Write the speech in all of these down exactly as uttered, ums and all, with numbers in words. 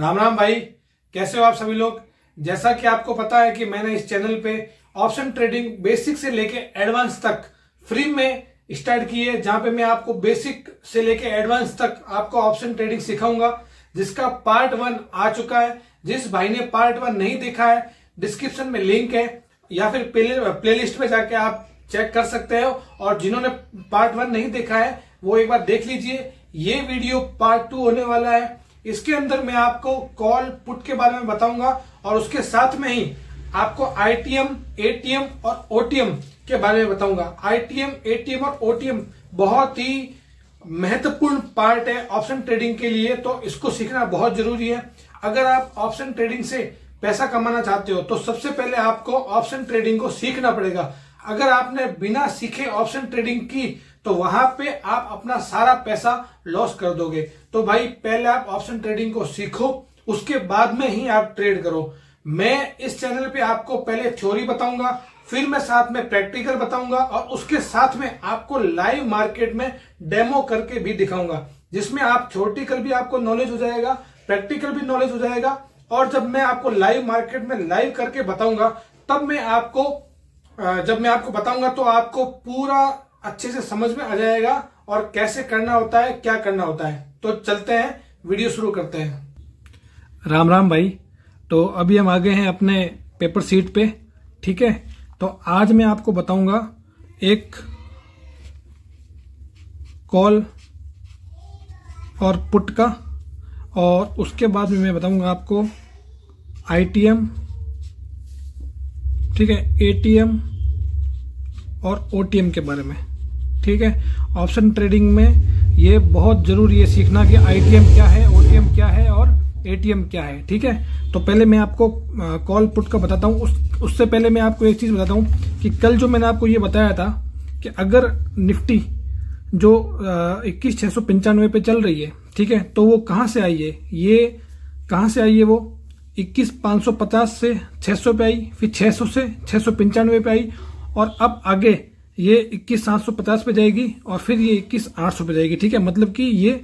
राम राम भाई, कैसे हो आप सभी लोग। जैसा कि आपको पता है कि मैंने इस चैनल पे ऑप्शन ट्रेडिंग बेसिक से लेके एडवांस तक फ्री में स्टार्ट की है, जहां पे मैं आपको बेसिक से लेके एडवांस तक आपको ऑप्शन ट्रेडिंग सिखाऊंगा, जिसका पार्ट वन आ चुका है। जिस भाई ने पार्ट वन नहीं देखा है, डिस्क्रिप्शन में लिंक है या फिर प्ले लिस्ट में जाके आप चेक कर सकते हो। और जिन्होंने पार्ट वन नहीं देखा है वो एक बार देख लीजिए। ये वीडियो पार्ट टू होने वाला है। इसके अंदर मैं आपको कॉल पुट के बारे में बताऊंगा और उसके साथ में ही आपको आईटीएम, एटीएम और ओटीएम के बारे में बताऊंगा। आईटीएम, एटीएम और ओटीएम बहुत ही महत्वपूर्ण पार्ट है ऑप्शन ट्रेडिंग के लिए, तो इसको सीखना बहुत जरूरी है। अगर आप ऑप्शन ट्रेडिंग से पैसा कमाना चाहते हो तो सबसे पहले आपको ऑप्शन ट्रेडिंग को सीखना पड़ेगा। अगर आपने बिना सीखे ऑप्शन ट्रेडिंग की तो वहां पे आप अपना सारा पैसा लॉस कर दोगे। तो भाई पहले आप ऑप्शन ट्रेडिंग को सीखो, उसके बाद में ही आप ट्रेड करो। मैं इस चैनल पे आपको पहले थ्योरी बताऊंगा, फिर मैं साथ में प्रैक्टिकल बताऊंगा और उसके साथ में आपको लाइव मार्केट में डेमो करके भी दिखाऊंगा, जिसमें आप थ्योरेटिकल भी आपको नॉलेज हो जाएगा, प्रैक्टिकल भी नॉलेज हो जाएगा। और जब मैं आपको लाइव मार्केट में लाइव करके बताऊंगा, तब मैं आपको जब मैं आपको बताऊंगा तो आपको पूरा अच्छे से समझ में आ जाएगा और कैसे करना होता है, क्या करना होता है। तो चलते हैं, वीडियो शुरू करते हैं। राम राम भाई, तो अभी हम आ गए हैं अपने पेपर सीट पे, ठीक है। तो आज मैं आपको बताऊंगा एक कॉल और पुट का, और उसके बाद में मैं बताऊंगा आपको आईटीएम, ठीक है, एटीएम और ओटीएम के बारे में, ठीक है। ऑप्शन ट्रेडिंग में ये बहुत ज़रूरी है सीखना कि आईटीएम क्या है, ओटीएम क्या है और एटीएम क्या है, ठीक है। तो पहले मैं आपको कॉल पुट का बताता हूँ। उस उससे पहले मैं आपको एक चीज़ बताता हूँ कि कल जो मैंने आपको ये बताया था कि अगर निफ्टी जो इक्कीस छः सौ पंचानवे पे चल रही है, ठीक है, तो वो कहाँ से आई है, ये कहाँ से आई है, वो इक्कीस पाँच सौ पचास से छः सौ पे आई, फिर छः सौ से छः सौ पंचानवे पे आई, और अब आगे ये इक्कीस सात सौ पचास पे जाएगी और फिर ये इक्कीस आठ सौ पे जाएगी, ठीक है। मतलब कि ये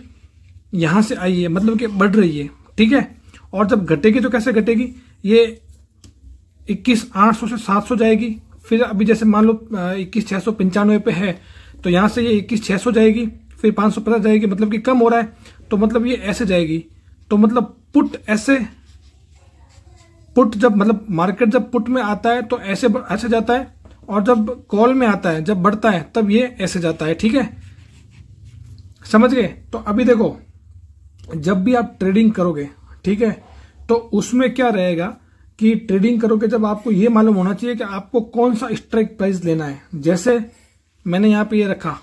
यहाँ से आई है, मतलब कि बढ़ रही है, ठीक है। और जब घटेगी तो कैसे घटेगी, ये इक्कीस आठ सौ से सात सौ जाएगी, फिर अभी जैसे मान लो इक्कीस छः सौ पंचानवे पे है तो यहाँ से ये इक्कीस छः सौ जाएगी, फिर पाँच सौ पचास जाएगी, मतलब कि कम हो रहा है, तो मतलब ये ऐसे जाएगी। तो मतलब पुट ऐसे पुट जब मतलब मार्केट जब पुट में आता है तो ऐसे ऐसे जाता है, और जब कॉल में आता है, जब बढ़ता है, तब ये ऐसे जाता है, ठीक है, समझ गए। तो अभी देखो, जब भी आप ट्रेडिंग करोगे, ठीक है, तो उसमें क्या रहेगा कि ट्रेडिंग करोगे जब आपको ये मालूम होना चाहिए कि आपको कौन सा स्ट्राइक प्राइस लेना है। जैसे मैंने यहाँ पे ये रखा,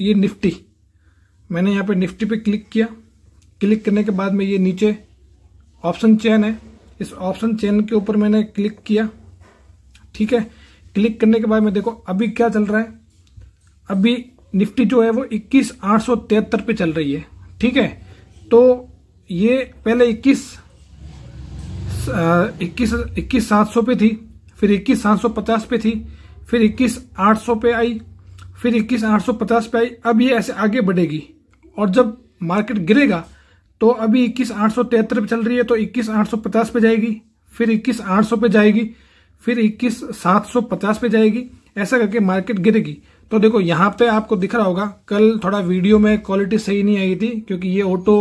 ये निफ्टी, मैंने यहाँ पे निफ्टी पे क्लिक किया। क्लिक करने के बाद में ये नीचे ऑप्शन चेन है, इस ऑप्शन चेन के ऊपर मैंने क्लिक किया, ठीक है। क्लिक करने के बाद में देखो अभी क्या चल रहा है। अभी निफ्टी जो है वो इक्कीस आठ सौ तिहत्तर पे चल रही है, ठीक है। तो ये पहले इक्कीस इक्कीस इक्कीस सात सौ पे थी, फिर इक्कीस सात सौ पचास पे थी, फिर इक्कीस आठ सौ पे आई, फिर इक्कीस आठ सौ पचास पे आई। अब ये ऐसे आगे बढ़ेगी और जब मार्केट गिरेगा तो अभी इक्कीस आठ सौ तिहत्तर पे चल रही है तो इक्कीस आठ सौ पचास पे जाएगी, फिर इक्कीस आठ सौ पे जाएगी, फिर इक्कीस सात सौ पचास पे जाएगी, ऐसा करके मार्केट गिरेगी। तो देखो यहाँ पे आपको दिख रहा होगा, कल थोड़ा वीडियो में क्वालिटी सही नहीं आई थी क्योंकि ये ऑटो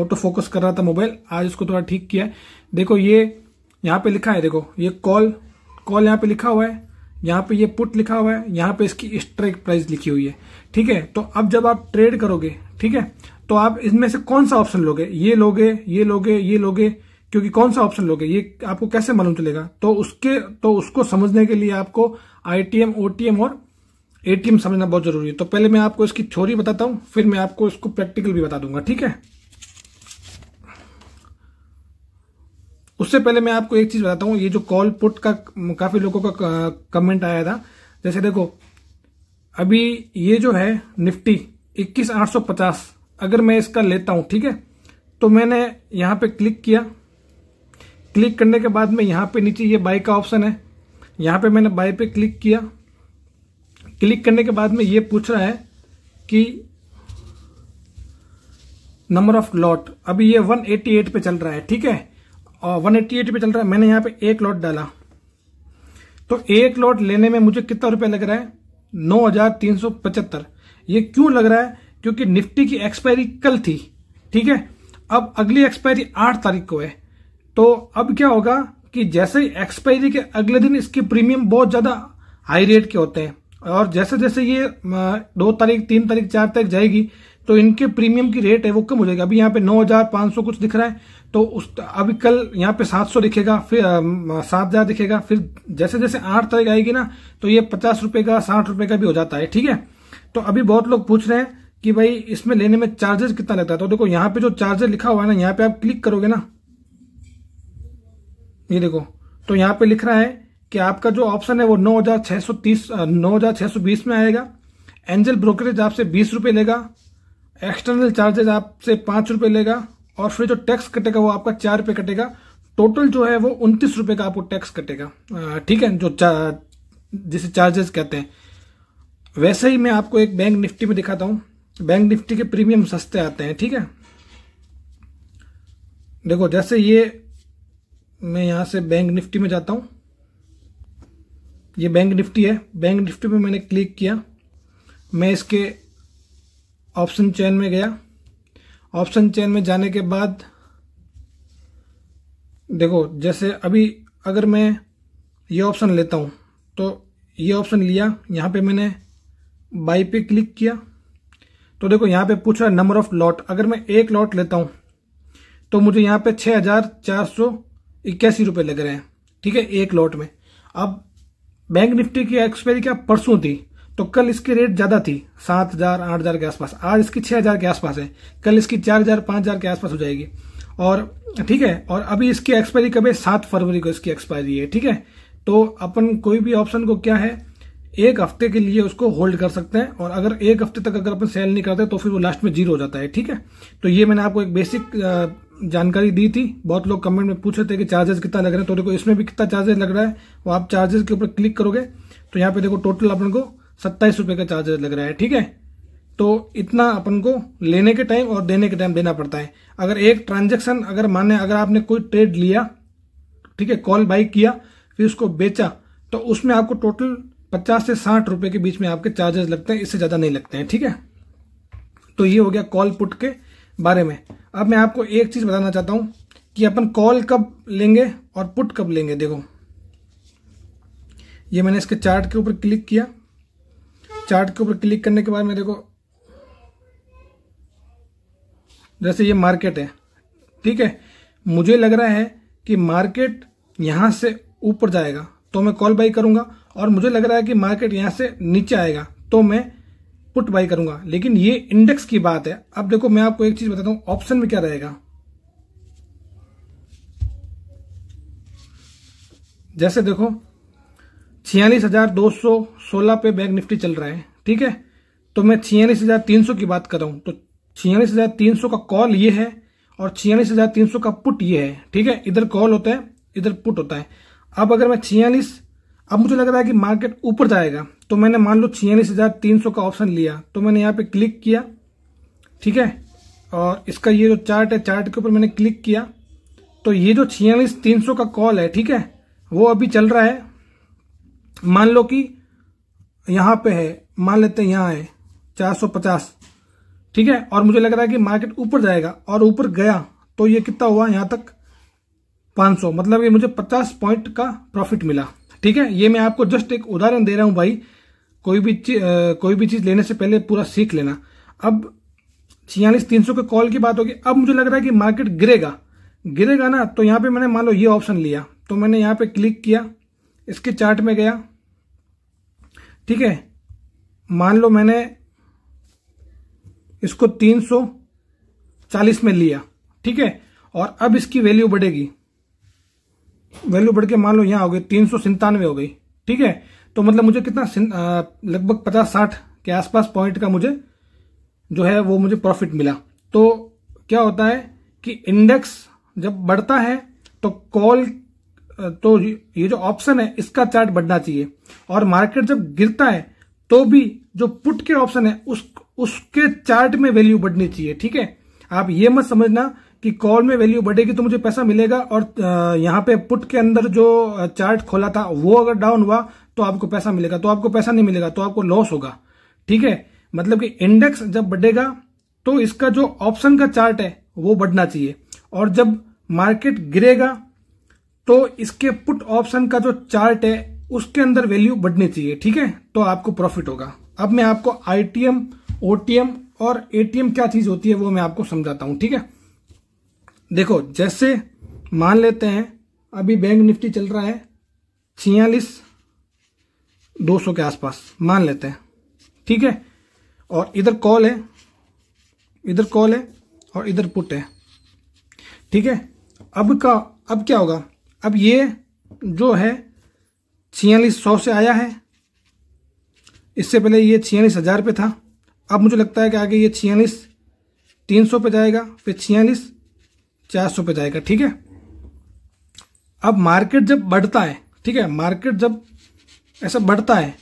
ऑटो फोकस कर रहा था मोबाइल, आज इसको थोड़ा ठीक किया है। देखो ये यहाँ पे लिखा है, देखो ये कॉल कॉल यहाँ पे लिखा हुआ है, यहाँ पे ये पुट लिखा हुआ है, यहाँ पे इसकी स्ट्राइक प्राइस लिखी हुई है, ठीक है। तो अब जब आप ट्रेड करोगे, ठीक है, तो आप इसमें से कौन सा ऑप्शन लोगे, ये लोगे, ये लोगे, ये लोगे, क्योंकि कौन सा ऑप्शन लोगे ये आपको कैसे मालूम चलेगा। तो उसके तो उसको समझने के लिए आपको आईटीएम, ओटीएम और एटीएम समझना बहुत जरूरी है। तो पहले मैं आपको इसकी थ्योरी बताता हूं, फिर मैं आपको इसको प्रैक्टिकल भी बता दूंगा, ठीक है। उससे पहले मैं आपको एक चीज बताता हूं, ये जो कॉल पुट का काफी लोगों का कमेंट आया था। जैसे देखो अभी ये जो है निफ्टी इक्कीस आठ सौ पचास, अगर मैं इसका लेता हूं, ठीक है, तो मैंने यहां पे क्लिक किया। क्लिक करने के बाद में यहाँ पे नीचे ये बाय का ऑप्शन है, यहाँ पे मैंने बाय पे क्लिक किया। क्लिक करने के बाद में ये पूछ रहा है कि नंबर ऑफ लॉट अभी ये एक सौ अट्ठासी पे चल रहा है, ठीक है, और एक सौ अट्ठासी पे चल रहा है। मैंने यहाँ पे एक लॉट डाला तो एक लॉट लेने में मुझे कितना रुपए लग रहा है, नौ हजार तीन सौ पचहत्तर। ये क्यों लग रहा है, क्योंकि निफ्टी की एक्सपायरी कल थी, ठीक है। अब अगली एक्सपायरी आठ तारीख को है, तो अब क्या होगा कि जैसे ही एक्सपायरी के अगले दिन इसके प्रीमियम बहुत ज्यादा हाई रेट के होते हैं, और जैसे जैसे ये दो तारीख तीन तारीख चार तारीख जाएगी तो इनके प्रीमियम की रेट है वो कम हो जाएगी। अभी यहाँ पे नौ हजार पांच सौ कुछ दिख रहा है, तो उस अभी कल यहाँ पे सात सौ दिखेगा, फिर सात हजार दिखेगा, फिर जैसे जैसे आठ तारीख आएगी ना तो ये पचास रुपए का साठ रुपए का भी हो जाता है, ठीक है। तो अभी बहुत लोग पूछ रहे हैं कि भाई इसमें लेने में चार्जेस कितना लगता है, तो देखो यहाँ पे जो चार्जेस लिखा हुआ है ना, यहाँ पे आप क्लिक करोगे ना, ये देखो, तो यहाँ पे लिख रहा है कि आपका जो ऑप्शन है वो नौ हजार छह सौ तीस नौ हजार छह सौ बीस में आएगा। एंजल ब्रोकरेज आपसे बीस रुपए लेगा, एक्सटर्नल चार्जेज आपसे पांच रुपए लेगा, और फिर जो टैक्स कटेगा वो आपका चार रुपए कटेगा। टोटल जो है वो उनतीस रुपए का आपको टैक्स कटेगा, ठीक है, जो चा, जिसे चार्जेस कहते हैं। वैसे ही मैं आपको एक बैंक निफ्टी में दिखाता हूं, बैंक निफ्टी के प्रीमियम सस्ते आते हैं, ठीक है। देखो जैसे ये मैं यहां से बैंक निफ्टी में जाता हूं, ये बैंक निफ्टी है, बैंक निफ्टी में मैंने क्लिक किया, मैं इसके ऑप्शन चैन में गया। ऑप्शन चैन में जाने के बाद देखो जैसे अभी अगर मैं ये ऑप्शन लेता हूँ तो ये ऑप्शन लिया, यहाँ पे मैंने बाई पे क्लिक किया, तो देखो यहाँ पे पूछ रहा है नंबर ऑफ लॉट। अगर मैं एक लॉट लेता हूँ तो मुझे यहाँ पे छः हजार चार सौ इक्यासी रुपये लग रहे हैं, ठीक है, एक लॉट में। अब बैंक निफ्टी की एक्सपायरी क्या परसों थी, तो कल इसकी रेट ज्यादा थी, सात हजार आठ हजार के आसपास, आज इसकी छह हजार के आसपास है, कल इसकी चार हजार पांच हजार के आसपास हो जाएगी, और ठीक है। और अभी इसकी एक्सपायरी कब है, सात फरवरी को इसकी एक्सपायरी है, ठीक है। तो अपन कोई भी ऑप्शन को क्या है, एक हफ्ते के लिए उसको होल्ड कर सकते हैं, और अगर एक हफ्ते तक अगर अपन सेल नहीं करते तो फिर वो लास्ट में जीरो हो जाता है, ठीक है। तो ये मैंने आपको एक बेसिक जानकारी दी थी। बहुत लोग कमेंट में पूछ रहे थे कि चार्जेस कितना लग रहे हैं, तो देखो इसमें भी कितना चार्जेस लग रहा है वो आप चार्जेस के ऊपर क्लिक करोगे तो यहाँ पे देखो टोटल अपन को सत्ताईस रुपये का चार्जेस लग रहा है, ठीक है। तो इतना अपन को लेने के टाइम और देने के टाइम देना पड़ता है। अगर एक ट्रांजेक्शन अगर माने अगर आपने कोई ट्रेड लिया, ठीक है, कॉल बाई किया फिर उसको बेचा, तो उसमें आपको टोटल पचास से साठ रुपये के बीच में आपके चार्जेस लगते हैं, इससे ज़्यादा नहीं लगते हैं, ठीक है। तो ये हो गया कॉल पुट के बारे में। अब मैं आपको एक चीज़ बताना चाहता हूँ कि अपन कॉल कब लेंगे और पुट कब लेंगे। देखो ये मैंने इसके चार्ट के ऊपर क्लिक किया, चार्ट के ऊपर क्लिक करने के बाद में देखो जैसे ये मार्केट है, ठीक है, मुझे लग रहा है कि मार्केट यहाँ से ऊपर जाएगा तो मैं कॉल बाई करूँगा, और मुझे लग रहा है कि मार्केट यहाँ से नीचे आएगा तो मैं पुट बाई करूँगा। लेकिन ये इंडेक्स की बात है। अब देखो मैं आपको एक चीज़ बताता हूँ, ऑप्शन में क्या रहेगा, जैसे देखो छियालीस हजार दो सौ सोलह पे बैंक निफ्टी चल रहा है, ठीक है, तो मैं छियालीस हजार तीन सौ की बात कर रहा हूं, तो छियालीस हजार तीन सौ का कॉल ये है और छियालीस हजार तीन सौ का पुट ये है, ठीक है। इधर कॉल होता है, इधर पुट होता है। अब अगर मैं छियालीस, अब मुझे लग रहा है कि मार्केट ऊपर जाएगा, तो मैंने मान लो छियालीस हजार तीन सौ का ऑप्शन लिया, तो मैंने यहाँ पे क्लिक किया, ठीक है, और इसका ये जो चार्ट है चार्ट के ऊपर मैंने क्लिक किया, तो ये जो छियालीस तीन सौ का कॉल है, ठीक है, वो अभी चल रहा है, मान लो कि यहाँ पे है, मान लेते हैं यहाँ है चार सौ पचास, ठीक है, और मुझे लग रहा है कि मार्केट ऊपर जाएगा और ऊपर गया तो ये कितना हुआ, यहाँ तक पाँच सौ, मतलब ये मुझे पचास पॉइंट का प्रॉफिट मिला, ठीक है। ये मैं आपको जस्ट एक उदाहरण दे रहा हूँ भाई, कोई भी चीज कोई भी चीज़ लेने से पहले पूरा सीख लेना। अब छियालीस तीन सौ के कॉल की बात होगी। अब मुझे लग रहा है कि मार्केट गिरेगा गिरेगा ना, तो यहाँ पर मैंने मान लो ये ऑप्शन लिया, तो मैंने यहाँ पर क्लिक किया, इसके चार्ट में गया, ठीक है, मान लो मैंने इसको तीन सौ चालीस में लिया, ठीक है, और अब इसकी वैल्यू बढ़ेगी, वैल्यू बढ़ के मान लो यहाँ हो गई तीन सौ संतानवे हो गई, ठीक है, तो मतलब मुझे कितना लगभग पचास साठ के आसपास पॉइंट का मुझे जो है वो मुझे प्रॉफिट मिला। तो क्या होता है कि इंडेक्स जब बढ़ता है तो कॉल तो ये जो ऑप्शन है इसका चार्ट बढ़ना चाहिए, और मार्केट जब गिरता है तो भी जो पुट के ऑप्शन है उस उसके चार्ट में वैल्यू बढ़नी चाहिए, ठीक है। आप ये मत समझना कि कॉल में वैल्यू बढ़ेगी तो मुझे पैसा मिलेगा और यहाँ पे पुट के अंदर जो चार्ट खोला था वो अगर डाउन हुआ तो आपको पैसा मिलेगा, तो आपको पैसा नहीं मिलेगा तो आपको लॉस होगा। ठीक है, मतलब कि इंडेक्स जब बढ़ेगा तो इसका जो ऑप्शन का चार्ट है वो बढ़ना चाहिए, और जब मार्केट गिरेगा तो इसके पुट ऑप्शन का जो चार्ट है उसके अंदर वैल्यू बढ़नी चाहिए। ठीक है, तो आपको प्रॉफिट होगा। अब मैं आपको आईटीएम, ओटीएम और एटीएम क्या चीज होती है वो मैं आपको समझाता हूं। ठीक है, देखो जैसे मान लेते हैं अभी बैंक निफ्टी चल रहा है छियालीस दो सौ के आसपास मान लेते हैं। ठीक है, और इधर कॉल है, इधर कॉल है और इधर पुट है। ठीक है, अब का अब क्या होगा, अब ये जो है छियालीस सौ से आया है, इससे पहले ये छियालीस हजार पे था। अब मुझे लगता है कि आगे ये छियालीस तीन सौ पे जाएगा, फिर छियालीस चार सौ पे जाएगा। ठीक है, अब मार्केट जब बढ़ता है, ठीक है, मार्केट जब ऐसा बढ़ता है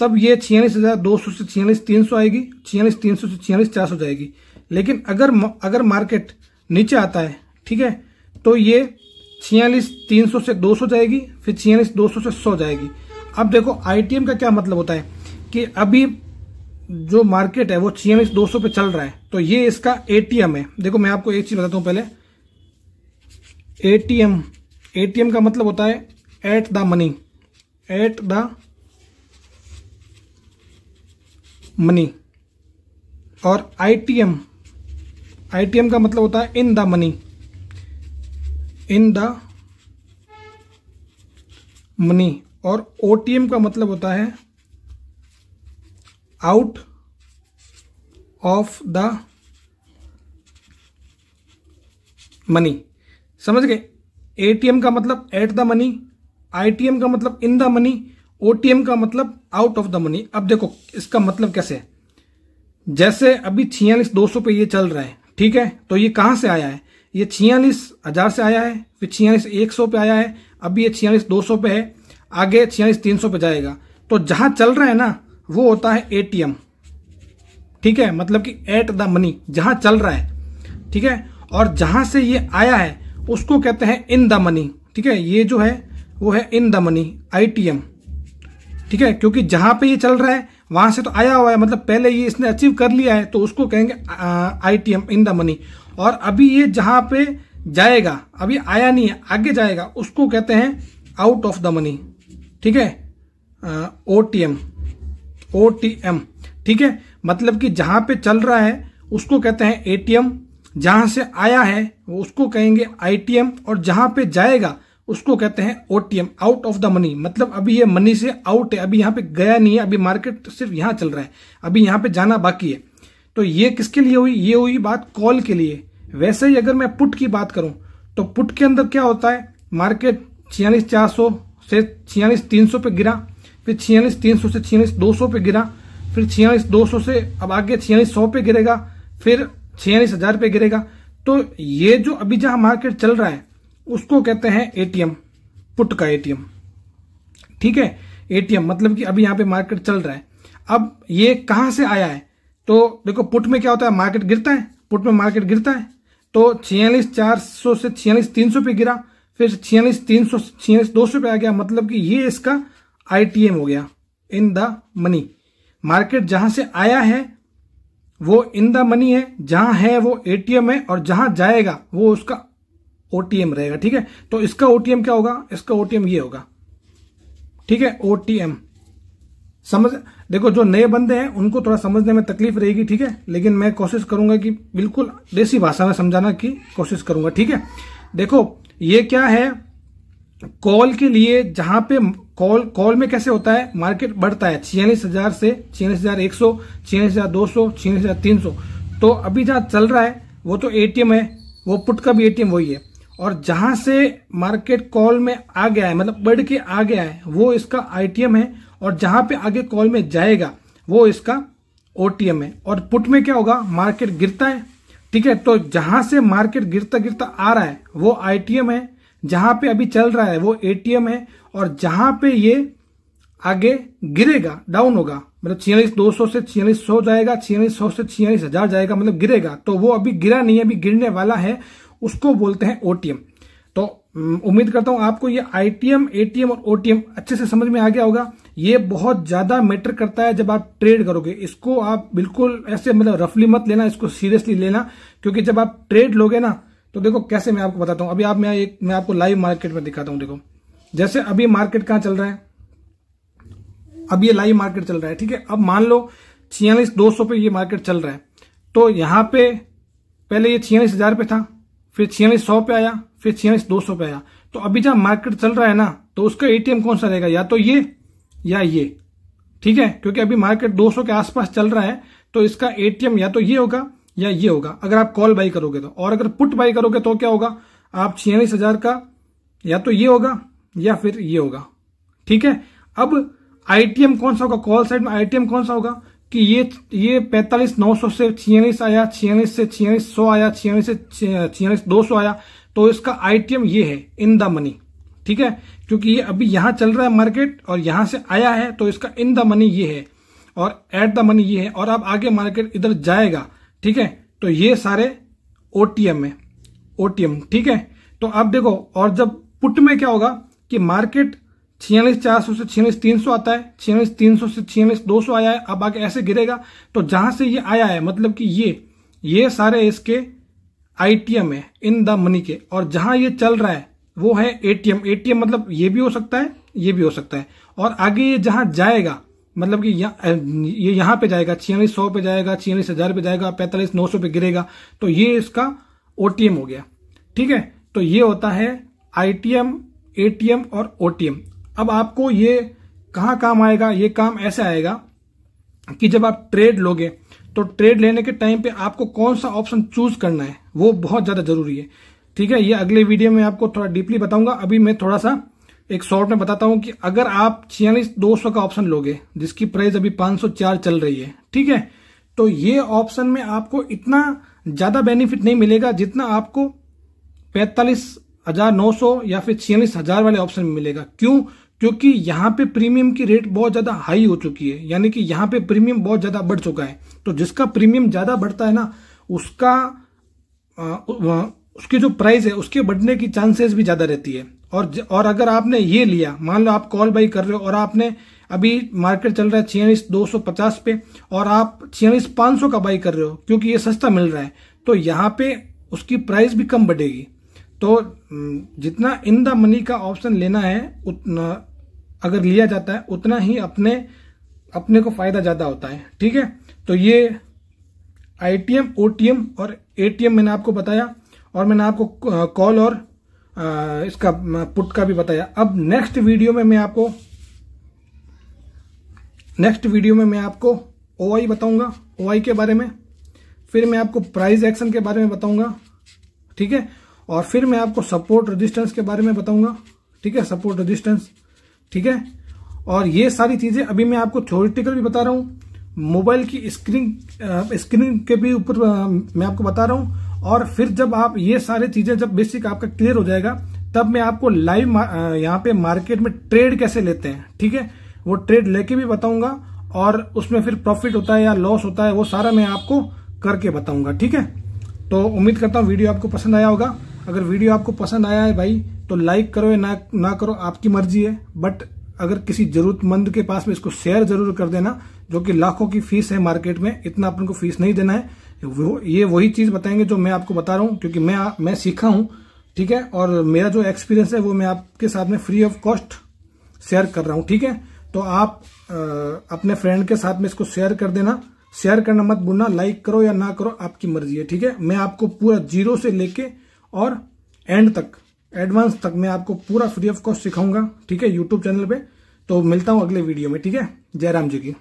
तब ये छियालीस हजार दो सौ से छियालीस तीन सौ आएगी, छियालीस तीन सौ से छियालीस चार सौ जाएगी। लेकिन अगर अगर मार्केट नीचे आता है, ठीक है, तो ये छियालीस तीन सौ से दो सौ जाएगी, फिर छियालीस दो सौ से सौ जाएगी। अब देखो आईटीएम का क्या मतलब होता है कि अभी जो मार्केट है वो छियालीस दो सौ पे चल रहा है, तो ये इसका एटीएम है। देखो मैं आपको एक चीज बताता हूँ पहले, एटीएम एटीएम का मतलब होता है at the money, at the money, और आईटीएम आईटीएम का मतलब होता है in the money, in the money, और ओटीएम का मतलब होता है आउट ऑफ द मनी। समझ गए, एटीएम का मतलब एट द मनी, आईटीएम का मतलब इन द मनी, ओटीएम का मतलब आउट ऑफ द मनी। अब देखो इसका मतलब कैसे है, जैसे अभी छियालीस दो सौ पे ये चल रहा है, ठीक है, तो ये कहाँ से आया है, ये छियालीस हजार से आया है, फिर छियालीस एक सौ पे आया है, अभी ये छियालीस दो सौ पे है, आगे छियालीस तीन सौ पे जाएगा। तो जहां चल रहा है ना वो होता है एटीएम। ठीक है, मतलब कि एट द मनी, जहां चल रहा है। ठीक है, और जहां से ये आया है उसको कहते हैं इन द मनी। ठीक है, ये जो है वो है इन द मनी आईटीएम। ठीक है, क्योंकि जहां पे ये चल रहा है वहां से तो आया हुआ है, मतलब पहले ये इसने अचीव कर लिया है, तो उसको कहेंगे आईटीएम इन द मनी। और अभी ये जहां पे जाएगा, अभी आया नहीं है, आगे जाएगा, उसको कहते हैं आउट ऑफ द मनी। ठीक है, ओटीएम ओटीएम। ठीक है, मतलब कि जहां पे चल रहा है उसको कहते हैं एटीएम, जहां से आया है वो उसको कहेंगे आईटीएम, और जहां पे जाएगा उसको कहते हैं OTM, out of the money. मतलब अभी ये मनी से आउट है, अभी यहाँ पे गया नहीं है, अभी मार्केट सिर्फ यहाँ चल रहा है, अभी यहाँ पे जाना बाकी है। तो ये किसके लिए हुई, ये हुई बात कॉल के लिए। वैसे ही अगर मैं पुट की बात करूं तो पुट के अंदर क्या होता है, मार्केट छियालीस चार सौ से छियालीस तीन सौ पे गिरा, फिर छियालीस तीन सौ से छियालीस दो सौ पे गिरा, फिर छियालीस दो सौ से अब आगे छियालीस सौ पे गिरेगा, फिर छियालीस हजार पे गिरेगा। तो ये जो अभी जहां मार्केट चल रहा है उसको कहते हैं एटीएम, पुट का एटीएम। ठीक है, एटीएम मतलब कि अभी यहाँ पे मार्केट चल रहा है। अब ये कहाँ से आया है, तो देखो पुट में क्या होता है, मार्केट गिरता है, पुट में मार्केट गिरता है तो छियालीस चार सौ से छियालीस तीन सौ पे गिरा, फिर छियालीस तीन सौ से छियालीस दो सौ पे आ गया, मतलब कि ये इसका आईटीएम हो गया, इन द मनी। मार्केट जहां से आया है वो इन द मनी है, जहां है वो एटीएम है, और जहां जाएगा वो उसका ओटीएम रहेगा। ठीक है, तो इसका ओटीएम क्या होगा, इसका ओटीएम ये होगा। ठीक है, ओटीएम। समझ, देखो जो नए बंदे हैं उनको थोड़ा समझने में तकलीफ रहेगी। ठीक है, लेकिन मैं कोशिश करूंगा कि बिल्कुल देसी भाषा में समझाना की कोशिश करूंगा। ठीक है, देखो ये क्या है, कॉल के लिए जहां पे कॉल कॉल में कैसे होता है, मार्केट बढ़ता है छियालीस हजार से छियालीस हजार एक सौ छियालीस हजार दो सौ छियालीस हजार तीन सौ, तो अभी जहां चल रहा है वो तो एटीएम है, वो पुट का भी एटीएम वही है, और जहां से मार्केट कॉल में आ गया है, मतलब बढ़ के आ गया है, वो इसका आईटीएम है, और जहां पे आगे कॉल में जाएगा वो इसका ओटीएम है। और पुट में क्या होगा, मार्केट गिरता है, ठीक है, तो जहां से मार्केट गिरता गिरता आ रहा है वो आईटीएम है, जहां पे अभी चल रहा है वो एटीएम है, और जहां पे ये आगे गिरेगा, डाउन होगा, मतलब छियालीस दो सौ से छियालीस सौ जाएगा, छियालीस सौ से छियालीस हजार जाएगा, मतलब गिरेगा। तो वो अभी गिरा नहीं है, अभी गिरने वाला है, उसको बोलते हैं ओटीएम। तो उम्मीद करता हूं आपको ये आईटीएम, एटीएम और ओटीएम अच्छे से समझ में आ गया होगा। ये बहुत ज्यादा मैटर करता है जब आप ट्रेड करोगे। इसको आप बिल्कुल ऐसे मतलब रफली मत लेना, इसको सीरियसली लेना, क्योंकि जब आप ट्रेड लोगे ना तो देखो कैसे मैं आपको बताता हूं। अभी आप मैं एक मैं आपको लाइव मार्केट में दिखाता हूं। देखो जैसे अभी मार्केट कहां चल रहा है, अब ये लाइव मार्केट चल रहा है, ठीक है। अब मान लो छियालीस दो सौ पे ये मार्केट चल रहा है, तो यहां पे पहले ये छियालीस हजार पे था, फिर छियालीस सौ पे आया, फिर छियालीस दो सौ पे आया। तो अभी जब मार्केट चल रहा है ना, तो उसका एटीएम कौन सा रहेगा, या तो ये या ये, ठीक है। क्योंकि अभी मार्केट दो सौ के आसपास चल रहा है, तो इसका एटीएम या तो ये होगा या ये होगा, अगर आप कॉल बाई करोगे तो। और अगर पुट बाई करोगे तो क्या होगा, आप छियालीस हजार का या तो ये होगा या फिर ये होगा, ठीक है। अब आईटीएम कौन सा होगा, कॉल साइड में आईटीएम कौन सा होगा, कि ये ये पैंतालीस नौ सौ से छियालीस आया, छियालीस से छियालीस सौ आया, छियालीस से छियालीस दो सौ आया, तो इसका आईटीएम ये है, इन द मनी, ठीक है। क्योंकि ये अभी यहां चल रहा है मार्केट और यहां से आया है, तो इसका इन द मनी ये है और एट द मनी ये है। और अब आगे मार्केट इधर जाएगा, ठीक है, तो ये सारे ओटीएम है, ओटीएम, ठीक है। तो अब देखो, और जब पुट में क्या होगा कि मार्केट छियालीस चार सौ से छियालीस तीन सौ आता है, छियालीस तीन सौ से छियालीस दो सौ आया है, अब आगे ऐसे गिरेगा। तो जहां से ये आया है, मतलब कि ये ये सारे इसके आईटीएम है, इन द मनी के। और जहां ये चल रहा है वो है एटीएम। एटीएम मतलब ये भी हो सकता है, ये भी हो सकता है। और आगे ये जहां जाएगा, मतलब कि यह, ये यहां पे जाएगा, छियालीस सौ पे जाएगा, छियालीस हजार पे जाएगा, पैंतालीस नौ सौ पे गिरेगा, तो ये इसका ओटीएम हो गया, ठीक है। तो ये होता है आईटीएम, एटीएम और ओटीएम। अब आपको ये कहाँ काम आएगा, ये काम ऐसे आएगा कि जब आप ट्रेड लोगे तो ट्रेड लेने के टाइम पे आपको कौन सा ऑप्शन चूज करना है, वो बहुत ज्यादा जरूरी है, ठीक है। ये अगले वीडियो में आपको थोड़ा डीपली बताऊंगा। अभी मैं थोड़ा सा एक शॉर्ट में बताता हूं कि अगर आप छियालीस दो सौ का ऑप्शन लोगे, जिसकी प्राइस अभी पाँच सौ चार चल रही है, ठीक है, तो ये ऑप्शन में आपको इतना ज्यादा बेनिफिट नहीं मिलेगा जितना आपको पैंतालीस हजार नौ सौ या फिर छियालीस हजार वाले ऑप्शन में मिलेगा। क्यों? क्योंकि यहाँ पे प्रीमियम की रेट बहुत ज्यादा हाई हो चुकी है, यानी कि यहाँ पे प्रीमियम बहुत ज्यादा बढ़ चुका है। तो जिसका प्रीमियम ज्यादा बढ़ता है ना, उसका आ, व, उसकी जो प्राइस है उसके बढ़ने की चांसेस भी ज्यादा रहती है। और और अगर आपने ये लिया, मान लो आप कॉल बाई कर रहे हो और आपने अभी मार्केट चल रहा है छियालीस दो सौ पचास पे और आप छियालीस पाँच सौ का बाई कर रहे हो क्योंकि ये सस्ता मिल रहा है, तो यहाँ पे उसकी प्राइस भी कम बढ़ेगी। तो जितना इन द मनी का ऑप्शन लेना है, उतना अगर लिया जाता है उतना ही अपने अपने को फायदा ज्यादा होता है, ठीक है। तो ये आईटीएम, ओटीएम और एटीएम मैंने आपको बताया, और मैंने आपको कॉल और इसका पुट का भी बताया। अब नेक्स्ट वीडियो में मैं आपको नेक्स्ट वीडियो में मैं आपको ओआई बताऊंगा, ओआई के बारे में, फिर मैं आपको प्राइस एक्शन के बारे में बताऊंगा, ठीक है। और फिर मैं आपको सपोर्ट रेजिस्टेंस के बारे में बताऊंगा, ठीक है, सपोर्ट रेजिस्टेंस, ठीक है। और ये सारी चीजें अभी मैं आपको थ्योरेटिकल भी बता रहा हूँ, मोबाइल की स्क्रीन स्क्रीन के भी ऊपर मैं आपको बता रहा हूँ। और फिर जब आप ये सारी चीजें जब बेसिक आपका क्लियर हो जाएगा, तब मैं आपको लाइव यहाँ पे मार्केट में ट्रेड कैसे लेते हैं, ठीक है, वो ट्रेड लेके भी बताऊंगा, और उसमें फिर प्रॉफिट होता है या लॉस होता है वो सारा मैं आपको करके बताऊंगा, ठीक है। तो उम्मीद करता हूँ वीडियो आपको पसंद आया होगा। अगर वीडियो आपको पसंद आया है भाई, तो लाइक करो या ना ना करो, आपकी मर्जी है, बट अगर किसी जरूरतमंद के पास में इसको शेयर जरूर कर देना, जो कि लाखों की फीस है मार्केट में, इतना अपन को फीस नहीं देना है। वो ये वही चीज बताएंगे जो मैं आपको बता रहा हूँ, क्योंकि मैं मैं सीखा हूँ, ठीक है, और मेरा जो एक्सपीरियंस है वो मैं आपके साथ में फ्री ऑफ कॉस्ट शेयर कर रहा हूँ, ठीक है। तो आप आ, अपने फ्रेंड के साथ में इसको शेयर कर देना, शेयर करना मत भूलना, लाइक करो या ना करो आपकी मर्जी है, ठीक है। मैं आपको पूरा जीरो से लेके और एंड तक, एडवांस तक मैं आपको पूरा फ्री ऑफ कॉस्ट सिखाऊंगा, ठीक है, यूट्यूब चैनल पे। तो मिलता हूँ अगले वीडियो में, ठीक है। जय राम जी की।